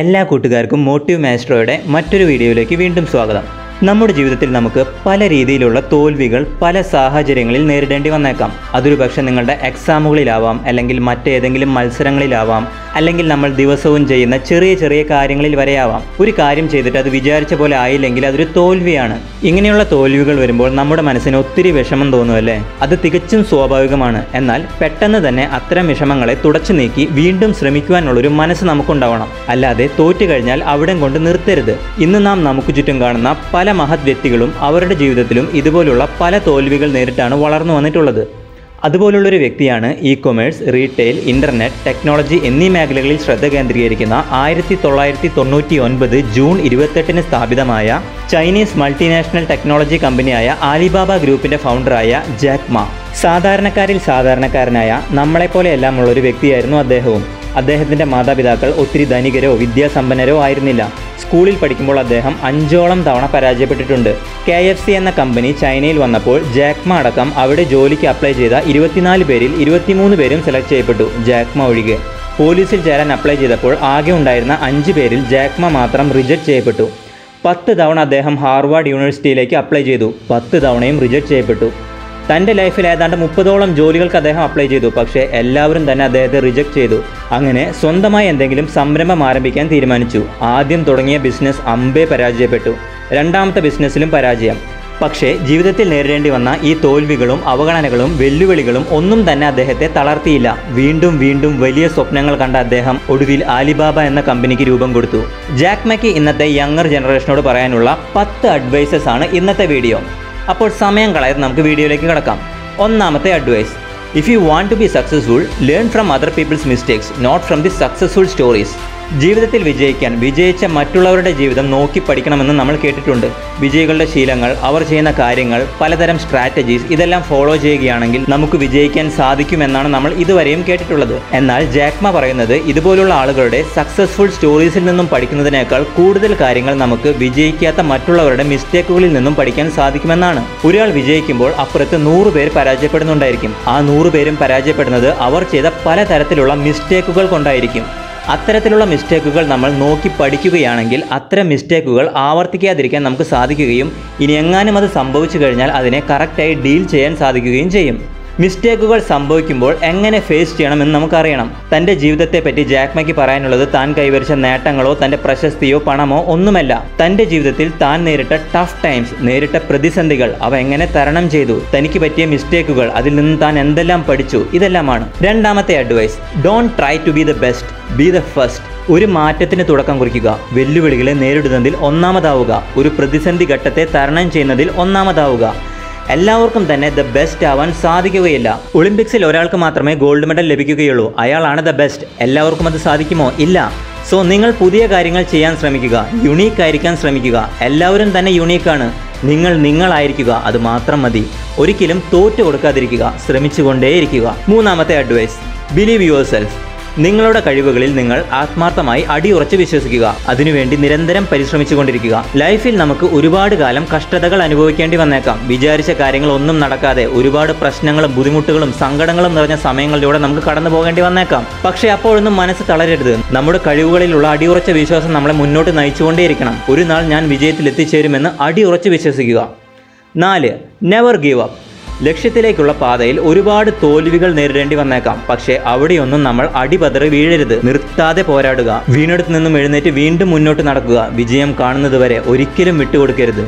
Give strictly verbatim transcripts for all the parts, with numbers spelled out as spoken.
എല്ലാ കൂട്ടുകാർക്കും മോട്ടീവ് മാസ്റ്ററുടെ മറ്റൊരു വീഡിയോയിലേക്ക് വീണ്ടും സ്വാഗതം. നമ്മുടെ ജീവിതത്തിൽ നമുക്ക് പല രീതിയിലുള്ള തോൽവികൾ പല സാഹചര്യങ്ങളിൽ നേരിടേണ്ടി വന്നേക്കാം. അതൊരു പക്ഷേ നിങ്ങളുടെ എക്സാമുകളിലാവാം, അല്ലെങ്കിൽ മറ്റേതെങ്കിലും മത്സരങ്ങളിലാവാം, അല്ലെങ്കിൽ നമ്മൾ ദിവസവും ചെയ്യുന്ന ചെറിയ ചെറിയ കാര്യങ്ങളിൽ വരെയാവാം. ഒരു കാര്യം ചെയ്തിട്ട് അത് വിചാരിച്ച പോലെ ആയില്ലെങ്കിൽ അതൊരു തോൽവിയാണ്. ഇങ്ങനെയുള്ള തോൽവികൾ വരുമ്പോൾ നമ്മുടെ മനസ്സിന് ഒത്തിരി വിഷമം തോന്നുമല്ലേ? അത് തികച്ചും സ്വാഭാവികമാണ്. എന്നാൽ പെട്ടെന്ന് തന്നെ അത്തരം വിഷമങ്ങളെ തുടച്ചു നീക്കി വീണ്ടും ശ്രമിക്കുവാനുള്ളൊരു മനസ്സ് നമുക്കുണ്ടാവണം. അല്ലാതെ തോറ്റു കഴിഞ്ഞാൽ അവിടം കൊണ്ട് നിർത്തരുത്. ഇന്ന് നാം നമുക്ക് ചുറ്റും കാണുന്ന പല മഹത് വ്യക്തികളും അവരുടെ ജീവിതത്തിലും ഇതുപോലുള്ള പല തോൽവികൾ നേരിട്ടാണ് വളർന്നു വന്നിട്ടുള്ളത്. അതുപോലുള്ളൊരു വ്യക്തിയാണ് e commerce, retail, internet, technology എന്നീ മേഖലകളിൽ ശ്രദ്ധ കേന്ദ്രീകരിക്കുന്ന ആയിരത്തി തൊള്ളായിരത്തി തൊണ്ണൂറ്റി ഒൻപത് ജൂൺ ഇരുപത്തെട്ടിന് സ്ഥാപിതമായ ചൈനീസ് മൾട്ടിനാഷണൽ ടെക്നോളജി കമ്പനിയായ ആലിബാബ ഗ്രൂപ്പിൻ്റെ ഫൗണ്ടറായ ജാക്ക് മാ. സാധാരണക്കാരിൽ സാധാരണക്കാരനായ നമ്മളെപ്പോലെയെല്ലാമുള്ള ഒരു വ്യക്തിയായിരുന്നു അദ്ദേഹവും. അദ്ദേഹത്തിൻ്റെ മാതാപിതാക്കൾ ഒത്തിരി ധനികരോ വിദ്യാസമ്പന്നരോ ആയിരുന്നില്ല. സ്കൂളിൽ പഠിക്കുമ്പോൾ അദ്ദേഹം അഞ്ചോളം തവണ പരാജയപ്പെട്ടിട്ടുണ്ട്. കെ എഫ് സി എന്ന കമ്പനി ചൈനയിൽ വന്നപ്പോൾ ജാക്ക് മാ അടക്കം അവിടെ ജോലിക്ക് അപ്ലൈ ചെയ്ത ഇരുപത്തിനാല് പേരിൽ ഇരുപത്തിമൂന്ന് പേരും സെലക്ട് ചെയ്യപ്പെട്ടു, ജാക്ക് മാ ഒഴികെ. പോലീസിൽ ചേരാൻ അപ്ലൈ ചെയ്തപ്പോൾ ആകെ ഉണ്ടായിരുന്ന അഞ്ച് പേരിൽ ജാക്ക് മാ മാത്രം റിജക്റ്റ് ചെയ്യപ്പെട്ടു. പത്ത് തവണ അദ്ദേഹം ഹാർവാർഡ് യൂണിവേഴ്സിറ്റിയിലേക്ക് അപ്ലൈ ചെയ്തു, പത്ത് തവണയും റിജക്റ്റ് ചെയ്യപ്പെട്ടു. തൻ്റെ ലൈഫിൽ ഏതാണ്ട് മുപ്പതോളം ജോലികൾക്ക് അദ്ദേഹം അപ്ലൈ ചെയ്തു, പക്ഷേ എല്ലാവരും തന്നെ അദ്ദേഹത്തെ റിജക്റ്റ് ചെയ്തു. അങ്ങനെ സ്വന്തമായി എന്തെങ്കിലും സംരംഭം ആരംഭിക്കാൻ തീരുമാനിച്ചു. ആദ്യം തുടങ്ങിയ ബിസിനസ് അമ്പേ പരാജയപ്പെട്ടു, രണ്ടാമത്തെ ബിസിനസ്സിലും പരാജയം. പക്ഷേ ജീവിതത്തിൽ നേരിടേണ്ടി വന്ന ഈ തോൽവികളും അവഗണനകളും വെല്ലുവിളികളും ഒന്നും തന്നെ അദ്ദേഹത്തെ തളർത്തിയില്ല. വീണ്ടും വീണ്ടും വലിയ സ്വപ്നങ്ങൾ കണ്ട അദ്ദേഹം ഒടുവിൽ ആലിബാബ എന്ന കമ്പനിക്ക് രൂപം കൊടുത്തു. ജാക്ക് മാക്ക് ഇന്നത്തെ യങ്ങർ ജനറേഷനോട് പറയാനുള്ള പത്ത് അഡ്വൈസസ് ആണ് ഇന്നത്തെ വീഡിയോ. അപ്പോൾ സമയം കളയാതെ നമുക്ക് വീഡിയോയിലേക്ക് കടക്കാം. ഒന്നാമത്തെ advice: if you want to be successful, learn from other people's mistakes, not from the successful stories. ജീവിതത്തിൽ വിജയിക്കാൻ വിജയിച്ച മറ്റുള്ളവരുടെ ജീവിതം നോക്കി പഠിക്കണമെന്ന് നമ്മൾ കേട്ടിട്ടുണ്ട്. വിജയികളുടെ ശീലങ്ങൾ, അവർ ചെയ്യുന്ന കാര്യങ്ങൾ, പലതരം സ്ട്രാറ്റജീസ് ഇതെല്ലാം ഫോളോ ചെയ്യുകയാണെങ്കിൽ നമുക്ക് വിജയിക്കാൻ സാധിക്കുമെന്നാണ് നമ്മൾ ഇതുവരെയും കേട്ടിട്ടുള്ളത്. എന്നാൽ ജാക്ക് മാ പറയുന്നത് ഇതുപോലുള്ള ആളുകളുടെ സക്സസ്ഫുൾ സ്റ്റോറീസിൽ നിന്നും പഠിക്കുന്നതിനേക്കാൾ കൂടുതൽ കാര്യങ്ങൾ നമുക്ക് വിജയിക്കാത്ത മറ്റുള്ളവരുടെ മിസ്റ്റേക്കുകളിൽ നിന്നും പഠിക്കാൻ സാധിക്കുമെന്നാണ്. ഒരാൾ വിജയിക്കുമ്പോൾ അപ്പുറത്ത് നൂറ് പേർ പരാജയപ്പെടുന്നുണ്ടായിരിക്കും. ആ നൂറ് പേരും പരാജയപ്പെടുന്നത് അവർ ചെയ്ത പലതരത്തിലുള്ള മിസ്റ്റേക്കുകൾ കൊണ്ടായിരിക്കും. അത്തരത്തിലുള്ള മിസ്റ്റേക്കുകൾ നമ്മൾ നോക്കി പഠിക്കുകയാണെങ്കിൽ അത്തരം മിസ്റ്റേക്കുകൾ ആവർത്തിക്കാതിരിക്കാൻ നമുക്ക് സാധിക്കുകയും ഇനി എങ്ങാനും അത് സംഭവിച്ചു കഴിഞ്ഞാൽ അതിനെ കറക്റ്റായി ഡീൽ ചെയ്യാൻ സാധിക്കുകയും ചെയ്യും. മിസ്റ്റേക്കുകൾ സംഭവിക്കുമ്പോൾ എങ്ങനെ ഫേസ് ചെയ്യണമെന്ന് നമുക്കറിയണം. തൻ്റെ ജീവിതത്തെപ്പറ്റി ജാക്ക് മാക്ക് പറയാനുള്ളത് താൻ കൈവരിച്ച നേട്ടങ്ങളോ തൻ്റെ പ്രശസ്തിയോ പണമോ ഒന്നുമല്ല. തൻ്റെ ജീവിതത്തിൽ താൻ നേരിട്ട ടഫ് ടൈംസ്, നേരിട്ട പ്രതിസന്ധികൾ, അവ എങ്ങനെ തരണം ചെയ്തു, തനിക്ക് പറ്റിയ മിസ്റ്റേക്കുകൾ, അതിൽ നിന്ന് താൻ എന്തെല്ലാം പഠിച്ചു, ഇതെല്ലാമാണ്. രണ്ടാമത്തെ advice: don't try to be the best, be the first. ഒരു മാറ്റത്തിന് തുടക്കം കുറിക്കുക. വെല്ലുവിളികളെ നേരിടുന്നതിൽ ഒന്നാമതാവുക. ഒരു പ്രതിസന്ധി ഘട്ടത്തെ തരണം ചെയ്യുന്നതിൽ ഒന്നാമതാവുക. എല്ലാവർക്കും തന്നെ ദ ബെസ്റ്റ് ആവാൻ സാധിക്കുകയില്ല. ഒളിമ്പിക്സിൽ ഒരാൾക്ക് മാത്രമേ ഗോൾഡ് മെഡൽ ലഭിക്കുകയുള്ളൂ, അയാളാണ് ദ ബെസ്റ്റ്. എല്ലാവർക്കും അത് സാധിക്കുമോ? ഇല്ല. സോ നിങ്ങൾ പുതിയ കാര്യങ്ങൾ ചെയ്യാൻ ശ്രമിക്കുക, യുണീക്ക് ആയിരിക്കാൻ ശ്രമിക്കുക. എല്ലാവരും തന്നെ യുണീക്കാണ്. നിങ്ങൾ നിങ്ങളായിരിക്കുക, അത് മാത്രം മതി. ഒരിക്കലും തോറ്റു കൊടുക്കാതിരിക്കുക, ശ്രമിച്ചുകൊണ്ടേയിരിക്കുക. മൂന്നാമത്തെ അഡ്വൈസ്: ബിലീവ് യുവർ സെൽഫ്. നിങ്ങളുടെ കഴിവുകളിൽ നിങ്ങൾ ആത്മാർത്ഥമായി അടിയുറച്ച് വിശ്വസിക്കുക. അതിനുവേണ്ടി നിരന്തരം പരിശ്രമിച്ചുകൊണ്ടിരിക്കുക. ലൈഫിൽ നമുക്ക് ഒരുപാട് കാലം കഷ്ടതകൾ അനുഭവിക്കേണ്ടി വന്നേക്കാം. വിചാരിച്ച കാര്യങ്ങൾ ഒന്നും നടക്കാതെ ഒരുപാട് പ്രശ്നങ്ങളും ബുദ്ധിമുട്ടുകളും സങ്കടങ്ങളും നിറഞ്ഞ സമയങ്ങളിലൂടെ നമുക്ക് കടന്നു പോകേണ്ടി വന്നേക്കാം. പക്ഷേ അപ്പോഴൊന്നും മനസ്സ് തളരരുത്. നമ്മുടെ കഴിവുകളിലുള്ള അടിയുറച്ച വിശ്വാസം നമ്മളെ മുന്നോട്ട് നയിച്ചുകൊണ്ടേയിരിക്കണം. ഒരു നാൾ ഞാൻ വിജയത്തിൽ എത്തിച്ചേരുമെന്ന് അടിയുറച്ച് വിശ്വസിക്കുക. നാല്, നെവർ ഗീവ് അപ്പ്. ലക്ഷ്യത്തിലേക്കുള്ള പാതയിൽ ഒരുപാട് തോൽവികൾ നേരിടേണ്ടി വന്നേക്കാം. പക്ഷേ അവിടെയൊന്നും നമ്മൾ അടിപതറി വീഴരുത്. നിർത്താതെ പോരാടുക. വീണെടുത്ത് നിന്നും എഴുന്നേറ്റ് വീണ്ടും മുന്നോട്ട് നടക്കുക. വിജയം കാണുന്നതുവരെ ഒരിക്കലും വിട്ടുകൊടുക്കരുത്.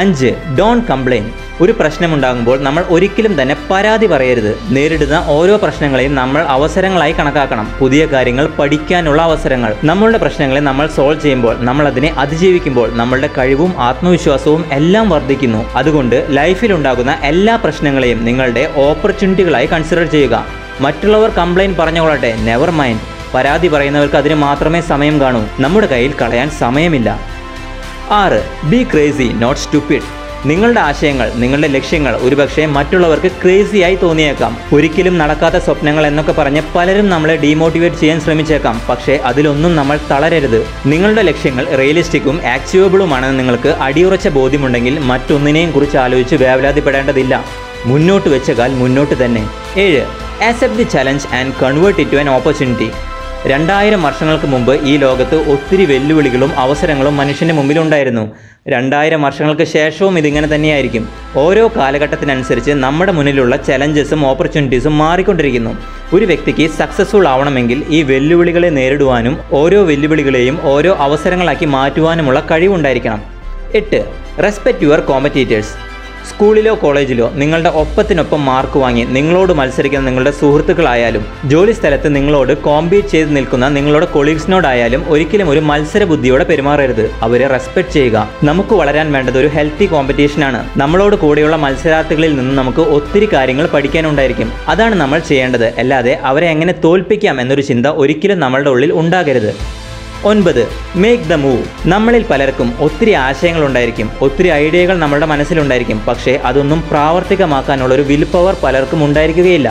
അഞ്ച്, ഡോണ്ട് കംപ്ലെയിൻ. ഒരു പ്രശ്നമുണ്ടാകുമ്പോൾ നമ്മൾ ഒരിക്കലും തന്നെ പരാതി പറയരുത്. നേരിടുന്ന ഓരോ പ്രശ്നങ്ങളെയും നമ്മൾ അവസരങ്ങളായി കണക്കാക്കണം. പുതിയ കാര്യങ്ങൾ പഠിക്കാനുള്ള അവസരങ്ങൾ. നമ്മളുടെ പ്രശ്നങ്ങളെ നമ്മൾ സോൾവ് ചെയ്യുമ്പോൾ, നമ്മൾ അതിനെ അതിജീവിക്കുമ്പോൾ നമ്മളുടെ കഴിവും ആത്മവിശ്വാസവും എല്ലാം വർദ്ധിക്കുന്നു. അതുകൊണ്ട് ലൈഫിലുണ്ടാകുന്ന എല്ലാ പ്രശ്നങ്ങളെയും നിങ്ങളുടെ ഓപ്പർച്യൂണിറ്റികളായി കൺസിഡർ ചെയ്യുക. മറ്റുള്ളവർ കംപ്ലെയിൻറ്റ് പറഞ്ഞുകൊള്ളട്ടെ, നെവർ മൈൻഡ്. പരാതി പറയുന്നവർക്ക് അതിന് മാത്രമേ സമയം കാണൂ. നമ്മുടെ കയ്യിൽ കളയാൻ സമയമില്ല. ആറ്, ബി ക്രേസി നോട്ട് സ്റ്റുപ്പിഡ്. നിങ്ങളുടെ ആശയങ്ങൾ, നിങ്ങളുടെ ലക്ഷ്യങ്ങൾ ഒരുപക്ഷെ മറ്റുള്ളവർക്ക് ക്രേസിയായി തോന്നിയേക്കാം. ഒരിക്കലും നടക്കാത്ത സ്വപ്നങ്ങൾ എന്നൊക്കെ പറഞ്ഞ് പലരും നമ്മളെ ഡീമോട്ടിവേറ്റ് ചെയ്യാൻ ശ്രമിച്ചേക്കാം. പക്ഷേ അതിലൊന്നും നമ്മൾ തളരരുത്. നിങ്ങളുടെ ലക്ഷ്യങ്ങൾ റിയലിസ്റ്റിക്കും ആക്ച്വബിളുമാണെന്ന് നിങ്ങൾക്ക് അടിയുറച്ച ബോധ്യമുണ്ടെങ്കിൽ മറ്റൊന്നിനെയും കുറിച്ച് ആലോചിച്ച് വേവലാതിപ്പെടേണ്ടതില്ല. മുന്നോട്ട് വെച്ച കാൽ മുന്നോട്ട് തന്നെ. ഏഴ്, accept the challenge and convert it to an opportunity. രണ്ടായിരം വർഷങ്ങൾക്ക് മുമ്പ് ഈ ലോകത്ത് ഒത്തിരി വെല്ലുവിളികളും അവസരങ്ങളും മനുഷ്യൻ്റെ മുമ്പിലുണ്ടായിരുന്നു. രണ്ടായിരം വർഷങ്ങൾക്ക് ശേഷവും ഇതിങ്ങനെ തന്നെയായിരിക്കും. ഓരോ കാലഘട്ടത്തിനനുസരിച്ച് നമ്മുടെ മുന്നിലുള്ള ചലഞ്ചസും ഓപ്പർച്യൂണിറ്റീസും മാറിക്കൊണ്ടിരിക്കുന്നു. ഒരു വ്യക്തിക്ക് സക്സസ്ഫുൾ ആവണമെങ്കിൽ ഈ വെല്ലുവിളികളെ നേരിടുവാനും ഓരോ വെല്ലുവിളികളെയും ഓരോ അവസരങ്ങളാക്കി മാറ്റുവാനുമുള്ള കഴിവുണ്ടായിരിക്കണം. എട്ട് റെസ്പെക്റ്റ് യുവർ കോമ്പറ്റീറ്റേഴ്സ്. സ്കൂളിലോ കോളേജിലോ നിങ്ങളുടെ ഒപ്പത്തിനൊപ്പം മാർക്ക് വാങ്ങി നിങ്ങളോട് മത്സരിക്കുന്ന നിങ്ങളുടെ സുഹൃത്തുക്കളായാലും ജോലി സ്ഥലത്ത് നിങ്ങളോട് കോമ്പീറ്റ് ചെയ്ത് നിൽക്കുന്ന നിങ്ങളുടെ കൊളീഗ്സിനോടായാലും ഒരിക്കലും ഒരു മത്സര ബുദ്ധിയോടെ പെരുമാറരുത്. അവരെ റെസ്പെക്റ്റ് ചെയ്യുക. നമുക്ക് വളരാൻ വേണ്ടത് ഒരു ഹെൽത്തി കോമ്പറ്റീഷനാണ്. നമ്മളോട് കൂടെയുള്ള മത്സരാർത്ഥികളിൽ നിന്ന് നമുക്ക് ഒത്തിരി കാര്യങ്ങൾ പഠിക്കാനുണ്ടായിരിക്കും. അതാണ് നമ്മൾ ചെയ്യേണ്ടത്. അല്ലാതെ അവരെ എങ്ങനെ തോൽപ്പിക്കാം എന്നൊരു ചിന്ത ഒരിക്കലും നമ്മളുടെ ഉള്ളിൽ ഉണ്ടാകരുത്. ഒൻപത് മേക്ക് ദ മൂവ്. നമ്മളിൽ പലർക്കും ഒത്തിരി ആശയങ്ങളുണ്ടായിരിക്കും, ഒത്തിരി ഐഡിയകൾ നമ്മളുടെ മനസ്സിലുണ്ടായിരിക്കും. പക്ഷേ അതൊന്നും പ്രാവർത്തികമാക്കാനുള്ളൊരു വിൽ പവർ പലർക്കും ഉണ്ടായിരിക്കുകയില്ല.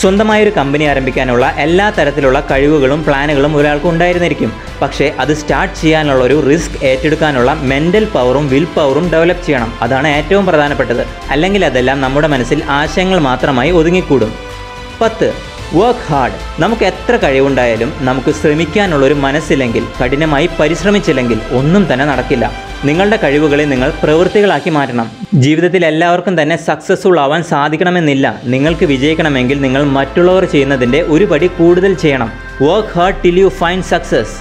സ്വന്തമായൊരു കമ്പനി ആരംഭിക്കാനുള്ള എല്ലാ തരത്തിലുള്ള കഴിവുകളും പ്ലാനുകളും ഒരാൾക്ക് ഉണ്ടായിരുന്നിരിക്കും. പക്ഷേ അത് സ്റ്റാർട്ട് ചെയ്യാനുള്ളൊരു റിസ്ക് ഏറ്റെടുക്കാനുള്ള മെൻ്റൽ പവറും വിൽ പവറും ഡെവലപ്പ് ചെയ്യണം. അതാണ് ഏറ്റവും പ്രധാനപ്പെട്ടത്. അല്ലെങ്കിൽ അതെല്ലാം നമ്മുടെ മനസ്സിൽ ആശയങ്ങൾ മാത്രമായി ഒതുങ്ങിക്കൂടും. പത്ത് വർക്ക് ഹാർഡ്. നമുക്ക് എത്ര കഴിവുണ്ടായാലും നമുക്ക് ശ്രമിക്കാനുള്ളൊരു മനസ്സില്ലെങ്കിൽ, കഠിനമായി പരിശ്രമിച്ചില്ലെങ്കിൽ ഒന്നും തന്നെ നടക്കില്ല. നിങ്ങളുടെ കഴിവുകളെ നിങ്ങൾ പ്രവൃത്തികളാക്കി മാറ്റണം. ജീവിതത്തിൽ എല്ലാവർക്കും തന്നെ സക്സസ്ഫുൾ ആവാൻ സാധിക്കണമെന്നില്ല. നിങ്ങൾക്ക് വിജയിക്കണമെങ്കിൽ നിങ്ങൾ മറ്റുള്ളവർ ചെയ്യുന്നതിൻ്റെ ഒരു പടി കൂടുതൽ ചെയ്യണം. Work hard till you find success.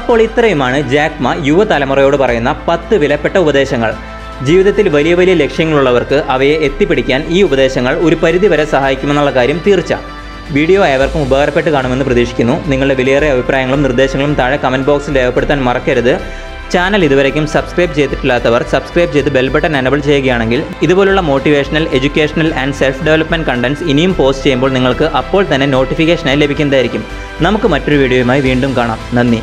അപ്പോൾ ഇത്രയുമാണ് ജാക്ക് മാ യുവതലമുറയോട് പറയുന്ന പത്ത് വിലപ്പെട്ട ഉപദേശങ്ങൾ. ജീവിതത്തിൽ വലിയ വലിയ ലക്ഷ്യങ്ങളുള്ളവർക്ക് അവയെ എത്തിപ്പിടിക്കാൻ ഈ ഉപദേശങ്ങൾ ഒരു പരിധിവരെ സഹായിക്കുമെന്നുള്ള കാര്യം തീർച്ച. വീഡിയോ ഏവർക്കും ഉപകാരപ്പെട്ട് കാണുമെന്ന് പ്രതീക്ഷിക്കുന്നു. നിങ്ങളുടെ വിലയേറിയ അഭിപ്രായങ്ങളും നിർദ്ദേശങ്ങളും താഴെ കമൻറ്റ് ബോക്സിൽ രേഖപ്പെടുത്താൻ മറക്കരുത്. ചാനൽ ഇതുവരെയും സബ്സ്ക്രൈബ് ചെയ്തിട്ടില്ലാത്തവർ സബ്സ്ക്രൈബ് ചെയ്ത് ബെൽ ബട്ടൺ എനേബിൾ ചെയ്യുകയാണെങ്കിൽ ഇതുപോലുള്ള motivational, educational and self development contents ഇനിയും പോസ്റ്റ് ചെയ്യുമ്പോൾ നിങ്ങൾക്ക് അപ്പോൾ തന്നെ നോട്ടിഫിക്കേഷനായി ലഭിക്കുന്നതായിരിക്കും. നമുക്ക് മറ്റൊരു വീഡിയോയുമായി വീണ്ടും കാണാം. നന്ദി.